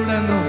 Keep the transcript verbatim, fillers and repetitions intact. I